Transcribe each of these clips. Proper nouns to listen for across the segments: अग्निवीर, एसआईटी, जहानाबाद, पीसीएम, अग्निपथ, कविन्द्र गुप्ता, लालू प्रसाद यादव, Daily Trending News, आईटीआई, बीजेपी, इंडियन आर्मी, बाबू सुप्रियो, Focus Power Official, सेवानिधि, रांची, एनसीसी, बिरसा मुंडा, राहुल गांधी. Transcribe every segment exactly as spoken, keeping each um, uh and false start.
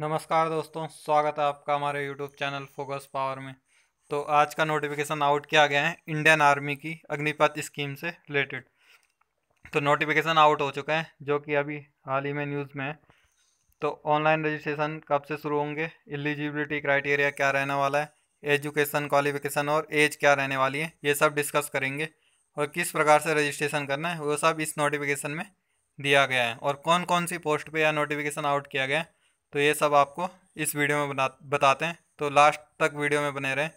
नमस्कार दोस्तों, स्वागत है आपका हमारे यूट्यूब चैनल फोकस पावर में। तो आज का नोटिफिकेशन आउट किया गया है इंडियन आर्मी की अग्निपथ स्कीम से रिलेटेड। तो नोटिफिकेशन आउट हो चुका है जो कि अभी हाल ही में न्यूज़ में है। तो ऑनलाइन रजिस्ट्रेशन कब से शुरू होंगे, एलिजिबिलिटी क्राइटेरिया क्या रहने वाला है, एजुकेशन क्वालिफिकेशन और एज क्या रहने वाली है, ये सब डिस्कस करेंगे। और किस प्रकार से रजिस्ट्रेशन करना है वो सब इस नोटिफिकेशन में दिया गया है। और कौन कौन सी पोस्ट पर यह नोटिफिकेशन आउट किया गया है तो ये सब आपको इस वीडियो में बना बताते हैं। तो लास्ट तक वीडियो में बने रहें।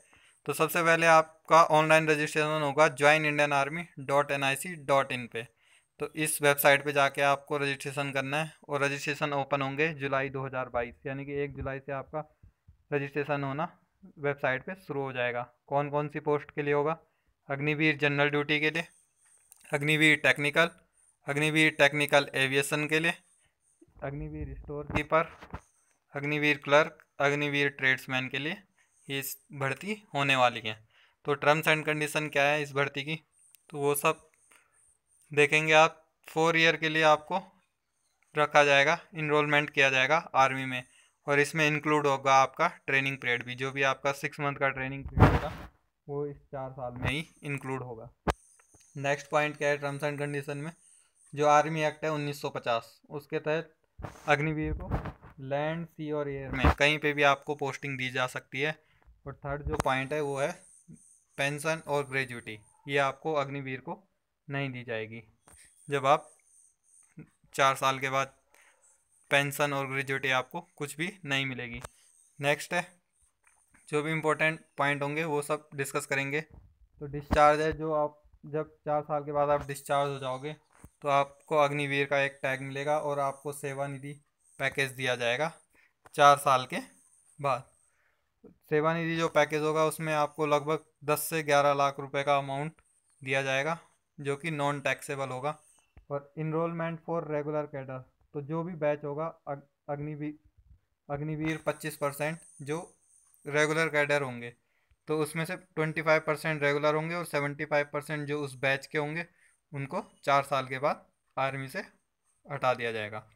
तो सबसे पहले आपका ऑनलाइन रजिस्ट्रेशन होगा join इंडियन आर्मी dot N I C dot in पे। तो इस वेबसाइट पे जाके आपको रजिस्ट्रेशन करना है और रजिस्ट्रेशन ओपन होंगे जुलाई दो हज़ार बाईस, यानी कि एक जुलाई से आपका रजिस्ट्रेशन होना वेबसाइट पे शुरू हो जाएगा। कौन कौन सी पोस्ट के लिए होगा, अग्निवीर जनरल ड्यूटी के लिए, अग्निवीर technical, अग्निवीर technical aviation के लिए, अग्निवीर store keeper, अग्निवीर clerk, अग्निवीर tradesman के लिए ये इस भर्ती होने वाली है। तो टर्म्स एंड कंडीशन क्या है इस भर्ती की तो वो सब देखेंगे आप। फोर ईयर के लिए आपको रखा जाएगा, इनरोलमेंट किया जाएगा आर्मी में। और इसमें इंक्लूड होगा आपका ट्रेनिंग पीरियड भी, जो भी आपका सिक्स मंथ का ट्रेनिंग पीरियड होगा वो इस चार साल में ही इंक्लूड होगा। नेक्स्ट पॉइंट क्या है टर्म्स एंड कंडीशन में, जो आर्मी एक्ट है उन्नीस सौ पचास, उसके तहत अग्निवीर को लैंड, सी और एयर में कहीं पे भी आपको पोस्टिंग दी जा सकती है। और थर्ड जो पॉइंट है वो है पेंशन और ग्रेजुटी, ये आपको अग्निवीर को नहीं दी जाएगी। जब आप चार साल के बाद पेंशन और ग्रेजुटी आपको कुछ भी नहीं मिलेगी। नेक्स्ट है जो भी इम्पोर्टेंट पॉइंट होंगे वो सब डिस्कस करेंगे। तो डिस्चार्ज है, जो आप जब चार साल के बाद आप डिस्चार्ज हो जाओगे तो आपको अग्निवीर का एक टैग मिलेगा और आपको सेवानिधि पैकेज दिया जाएगा चार साल के बाद। सेवानिधि जो पैकेज होगा उसमें आपको लगभग दस से ग्यारह लाख रुपए का अमाउंट दिया जाएगा जो कि नॉन टैक्सेबल होगा। और इनरोलमेंट फॉर रेगुलर कैडर, तो जो भी बैच होगा अग, अग्निवीर अग्निवीर पच्चीस परसेंट जो रेगुलर कैडर होंगे तो उसमें से पच्चीस परसेंट रेगुलर होंगे और पचहत्तर परसेंट जो उस बैच के होंगे उनको चार साल के बाद आर्मी से हटा दिया जाएगा।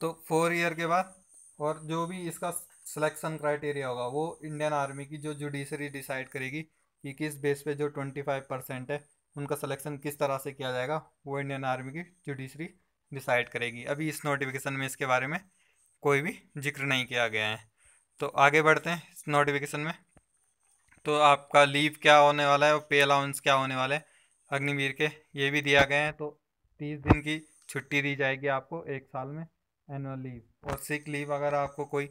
तो फोर ईयर के बाद, और जो भी इसका सिलेक्शन क्राइटेरिया होगा वो इंडियन आर्मी की जो जुडिशरी डिसाइड करेगी कि किस बेस पे जो पच्चीस परसेंट है उनका सिलेक्शन किस तरह से किया जाएगा वो इंडियन आर्मी की जुडिशरी डिसाइड करेगी। अभी इस नोटिफिकेशन में इसके बारे में कोई भी जिक्र नहीं किया गया है। तो आगे बढ़ते हैं इस नोटिफिकेशन में। तो आपका लीव क्या होने वाला है और पे अलाउंस क्या होने वाला है अग्निवीर के, ये भी दिया गया है। तो तीस दिन की छुट्टी दी जाएगी आपको एक साल में, एनुअल लीव। और सिक लीव, अगर आपको कोई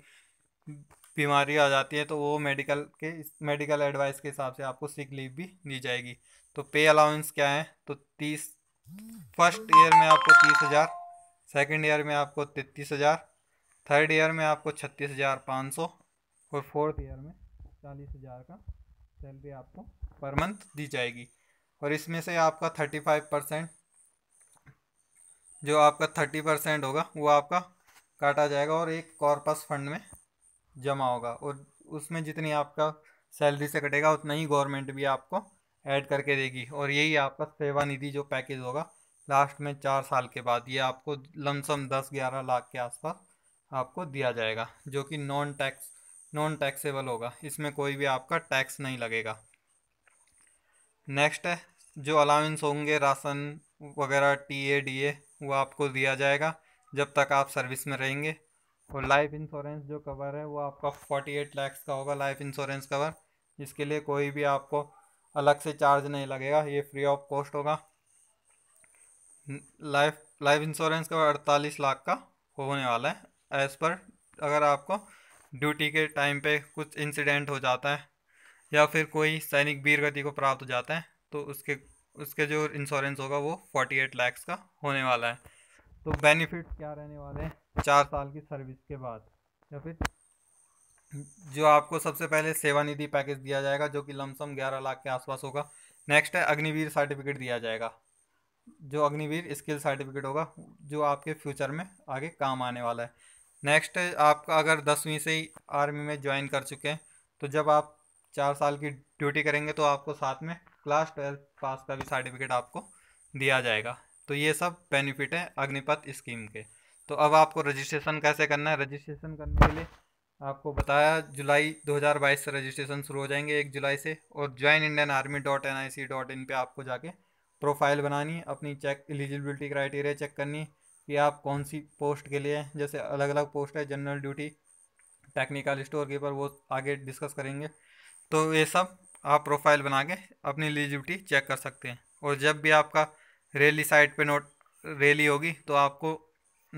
बीमारी आ जाती है तो वो मेडिकल के मेडिकल एडवाइस के हिसाब से आपको सिक लीव भी दी जाएगी। तो पे अलाउंस क्या है तो तीस फर्स्ट ईयर में आपको तीस हज़ार, सेकेंड ईयर में आपको तैंतीस हज़ार, थर्ड ईयर में आपको छत्तीस हज़ार पाँच सौ और फोर्थ ईयर में चालीस हज़ार का सैलरी आपको पर मंथ दी जाएगी। और इसमें से आपका पैंतीस परसेंट जो आपका तीस परसेंट होगा वो आपका काटा जाएगा और एक कॉर्पस फंड में जमा होगा। और उसमें जितनी आपका सैलरी से कटेगा उतना ही गवर्नमेंट भी आपको ऐड करके देगी। और यही आपका सेवानिधि जो पैकेज होगा लास्ट में चार साल के बाद, ये आपको लमसम दस ग्यारह लाख के आसपास आपको दिया जाएगा जो कि नॉन टैक्स नॉन टैक्सेबल होगा। इसमें कोई भी आपका टैक्स नहीं लगेगा। नेक्स्ट है जो अलाउंस होंगे, राशन वगैरह, टीए डीए, वो आपको दिया जाएगा जब तक आप सर्विस में रहेंगे। और लाइफ इंश्योरेंस जो कवर है वो आपका अड़तालीस लाख का होगा लाइफ इंश्योरेंस कवर। इसके लिए कोई भी आपको अलग से चार्ज नहीं लगेगा, ये फ्री ऑफ कॉस्ट होगा। लाइफ लाइफ इंश्योरेंस कवर अड़तालीस लाख का होने वाला है एज़ पर। अगर आपको ड्यूटी के टाइम पे कुछ इंसिडेंट हो जाता है या फिर कोई सैनिक वीर गति को प्राप्त हो जाता है तो उसके उसके जो इंश्योरेंस होगा वो अड़तालीस लाख का होने वाला है। तो बेनिफिट क्या रहने वाले हैं चार साल की सर्विस के बाद, या फिर जो आपको सबसे पहले सेवानिधि पैकेज दिया जाएगा जो कि लमसम ग्यारह लाख के आसपास होगा। नेक्स्ट है अग्निवीर सर्टिफिकेट दिया जाएगा, जो अग्निवीर स्किल सर्टिफिकेट होगा जो आपके फ्यूचर में आगे काम आने वाला है। नेक्स्ट है आपका, अगर दसवीं से ही आर्मी में ज्वाइन कर चुके हैं तो जब आप चार साल की ड्यूटी करेंगे तो आपको साथ में क्लास ट्वेल्थ पास का भी सर्टिफिकेट आपको दिया जाएगा। तो ये सब बेनिफिट है अग्निपथ स्कीम के। तो अब आपको रजिस्ट्रेशन कैसे करना है, रजिस्ट्रेशन करने के लिए आपको बताया जुलाई दो हज़ार बाईस से रजिस्ट्रेशन शुरू हो जाएंगे एक जुलाई से। और join इंडियन आर्मी dot N I C dot in पर आपको जाके प्रोफाइल बनानी है, अपनी चेक एलिजिबिलिटी क्राइटेरिया चेक करनी कि आप कौन सी पोस्ट के लिए हैं। जैसे अलग अलग पोस्ट है, general duty, technical store keeper, वो आगे डिस्कस करेंगे। तो ये सब आप प्रोफाइल बना के अपनी एलिजिबिलिटी चेक कर सकते हैं। और जब भी आपका रैली साइट पे नोट रैली होगी तो आपको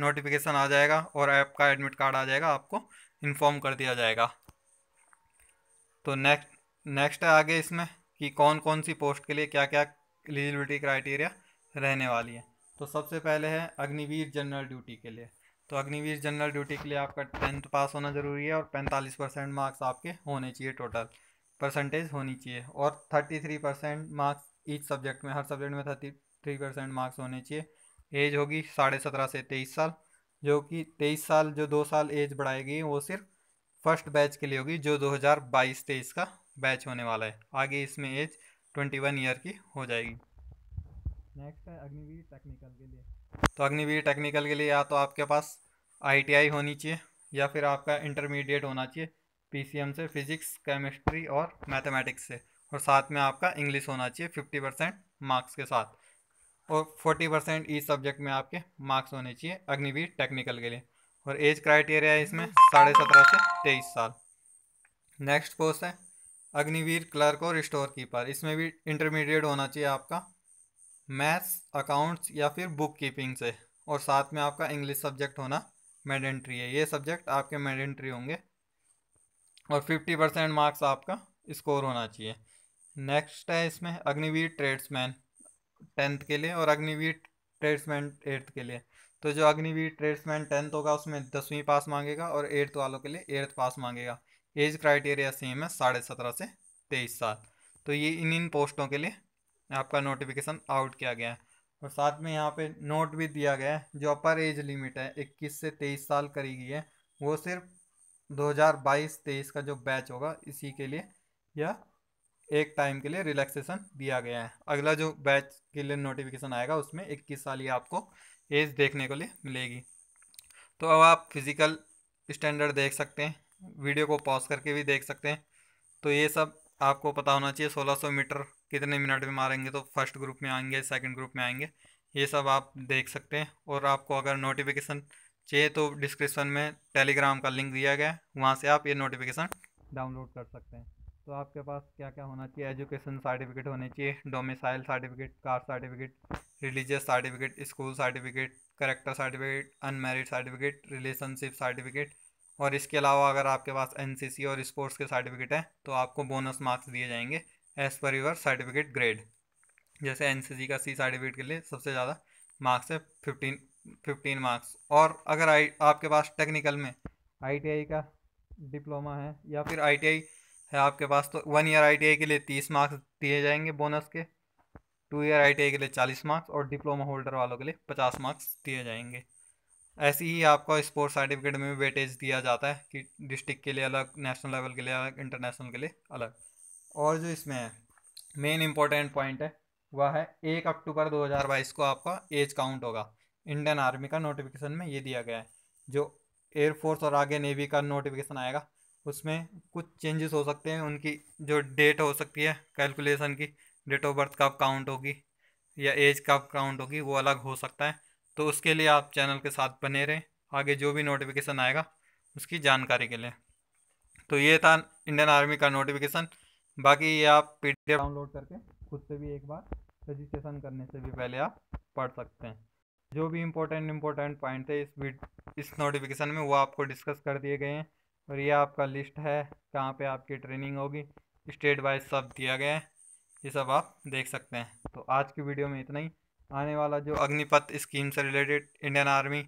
नोटिफिकेशन आ जाएगा और आपका एडमिट कार्ड आ जाएगा, आपको इन्फॉर्म कर दिया जाएगा। तो नेक्स्ट नेक्स्ट है आगे इसमें कि कौन कौन सी पोस्ट के लिए क्या क्या एलिजिबिलिटी क्राइटेरिया रहने वाली है। तो सबसे पहले है अग्निवीर जनरल ड्यूटी के लिए। तो अग्निवीर जनरल ड्यूटी के लिए आपका टेंथ पास होना ज़रूरी है और पैंतालीस परसेंट मार्क्स आपके होने चाहिए, टोटल परसेंटेज होनी चाहिए। और thirty three percent marks each subject में, हर सब्जेक्ट में थर्टी थ्री परसेंट मार्क्स होने चाहिए। एज होगी साढ़े सत्रह से तेईस साल, जो कि तेईस साल जो दो साल एज बढ़ाई गई वो सिर्फ फर्स्ट बैच के लिए होगी जो दो हज़ार बाईस तेईस का बैच होने वाला है। आगे इसमें एज ट्वेंटी वन ईयर की हो जाएगी। नेक्स्ट है अग्निवीर टेक्निकल के लिए। तो अग्निवीर टेक्निकल के लिए या तो आपके पास आईटीआई होनी चाहिए या फिर आपका इंटरमीडिएट होना चाहिए पीसीएम से, फिजिक्स, केमिस्ट्री और मैथमेटिक्स से, और साथ में आपका इंग्लिश होना चाहिए फिफ्टी परसेंट मार्क्स के साथ, और फोर्टी परसेंट ई सब्जेक्ट में आपके मार्क्स होने चाहिए अग्निवीर टेक्निकल के लिए। और एज क्राइटेरिया है इसमें साढ़े सत्रह से तेईस साल। नेक्स्ट पोस्ट है अग्निवीर क्लर्क और स्टोर कीपर। इसमें भी इंटरमीडिएट होना चाहिए आपका मैथ्स, अकाउंट्स या फिर बुक कीपिंग से, और साथ में आपका इंग्लिश सब्जेक्ट होना मैंडेटरी है, ये सब्जेक्ट आपके मैंडेटरी होंगे, और फिफ्टी परसेंट मार्क्स आपका स्कोर होना चाहिए। नेक्स्ट है इसमें अग्निवीर ट्रेड्समैन टेंथ के लिए और अग्निवीर ट्रेड्समैन एट्थ के लिए। तो जो अग्निवीर ट्रेड्समैन टेंथ होगा उसमें दसवीं पास मांगेगा और एट्थ वालों के लिए एट्थ पास मांगेगा। एज क्राइटेरिया सेम है साढ़े सत्रह से तेईस साल। तो ये इन इन पोस्टों के लिए आपका नोटिफिकेशन आउट किया गया है। और साथ में यहाँ पे नोट भी दिया गया है जो अपर एज लिमिट है इक्कीस से तेईस साल करी गई है, वो सिर्फ दो हज़ार बाईस तेईस का जो बैच होगा इसी के लिए या एक टाइम के लिए रिलैक्सेशन दिया गया है। अगला जो बैच के लिए नोटिफिकेशन आएगा उसमें इक्कीस साल ही आपको एज देखने को लिए मिलेगी। तो अब आप फिज़िकल स्टैंडर्ड देख सकते हैं, वीडियो को पॉज करके भी देख सकते हैं। तो ये सब आपको पता होना चाहिए, सोलह सौ मीटर कितने मिनट में मारेंगे तो फर्स्ट ग्रुप में आएंगे, सेकंड ग्रुप में आएंगे, ये सब आप देख सकते हैं। और आपको अगर नोटिफिकेशन चाहिए तो डिस्क्रिप्शन में टेलीग्राम का लिंक दिया गया है, वहाँ से आप ये नोटिफिकेशन डाउनलोड कर सकते हैं। तो आपके पास क्या क्या होना चाहिए, एजुकेशन सर्टिफिकेट होने चाहिए, domicile certificate, caste certificate, religious certificate, school certificate, character certificate, unmarried certificate, relationship certificate. और इसके अलावा अगर आपके पास एनसीसी और स्पोर्ट्स के सर्टिफिकेट हैं तो आपको बोनस मार्क्स दिए जाएंगे as per your certificate grade. जैसे एनसीसी का सी सर्टिफिकेट के लिए सबसे ज़्यादा मार्क्स है फिफ्टीन फिफ्टीन मार्क्स। और अगर आई आपके पास टेक्निकल में आईटीआई का डिप्लोमा है या फिर आईटीआई है आपके पास तो वन ईयर आईटीआई के लिए तीस मार्क्स दिए जाएंगे बोनस के, टू ईयर आईटीआई के लिए चालीस मार्क्स और डिप्लोमा होल्डर वालों के लिए पचास मार्क्स दिए जाएंगे। ऐसे ही आपको स्पोर्ट्स सर्टिफिकेट में भी वेटेज दिया जाता है कि डिस्ट्रिक्ट के लिए अलग, नेशनल लेवल के लिए अलग, इंटरनेशनल के लिए अलग। और जो इसमें है मेन इम्पोर्टेंट पॉइंट है वह है एक अक्टूबर दो हज़ार बाईस को आपका एज काउंट होगा। इंडियन आर्मी का नोटिफिकेशन में ये दिया गया है, जो एयरफोर्स और आगे नेवी का नोटिफिकेशन आएगा उसमें कुछ चेंजेस हो सकते हैं, उनकी जो डेट हो सकती है कैलकुलेशन की, डेट ऑफ बर्थ कब काउंट होगी या एज कब काउंट होगी वो अलग हो सकता है। तो उसके लिए आप चैनल के साथ बने रहें, आगे जो भी नोटिफिकेशन आएगा उसकी जानकारी के लिए। तो ये था इंडियन आर्मी का नोटिफिकेशन। बाकी ये आप पीडीएफ डाउनलोड करके खुद से भी एक बार रजिस्ट्रेशन करने से भी पहले आप पढ़ सकते हैं। जो भी इम्पोर्टेंट इम्पोर्टेंट पॉइंट है इस इस नोटिफिकेशन में वो आपको डिस्कस कर दिए गए हैं। और ये आपका लिस्ट है कहाँ पर आपकी ट्रेनिंग होगी, स्टेट वाइज सब दिया गया है, ये सब आप देख सकते हैं। तो आज की वीडियो में इतना ही। आने वाला जो अग्निपथ स्कीम से रिलेटेड इंडियन आर्मी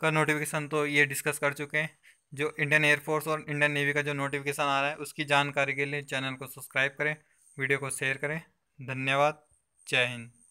का नोटिफिकेशन तो ये डिस्कस कर चुके हैं। जो इंडियन एयरफोर्स और इंडियन नेवी का जो नोटिफिकेशन आ रहा है उसकी जानकारी के लिए चैनल को सब्सक्राइब करें, वीडियो को शेयर करें। धन्यवाद, जय हिंद।